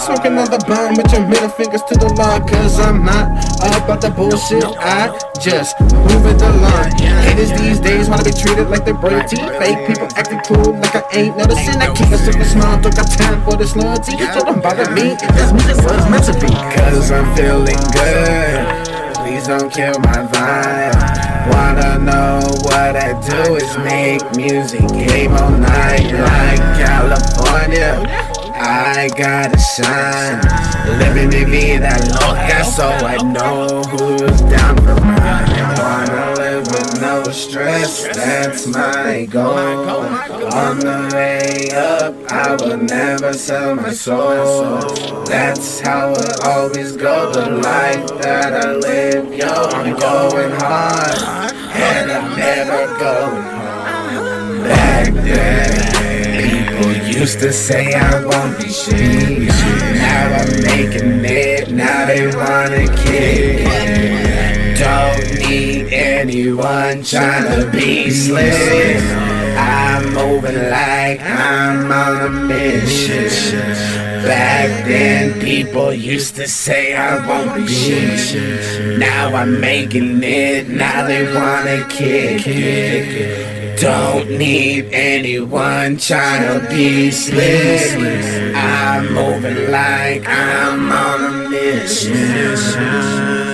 Smoking on the bun with your middle fingers to the lawn, cause I'm not about the bullshit, I just move it along. Haters these days wanna be treated like they're royalty. Fake people acting cool like I ain't noticing. I keep a super smile, don't got time for this loyalty. So don't bother me, this music was meant to be. Cause I'm feeling good, please don't kill my vibe. Wanna know what I do is make music game all night. Like California, I gotta shine, living me vida loca, so I know who's down for mine. I wanna live with no stress, that's my goal. On the way up, I will never sell my soul. That's how it always goes, the life that I live, yo. I'm going hard, and I'm never going home. Back then, used to say I won't be shit. Now I'm making it, now they wanna kick it. Don't need anyone tryna be slick. I'm moving like I'm on a mission. Back then people used to say I won't be shit. Now I'm making it, now they wanna kick it. Don't need anyone trying to be slick. I'm moving like I'm on a mission.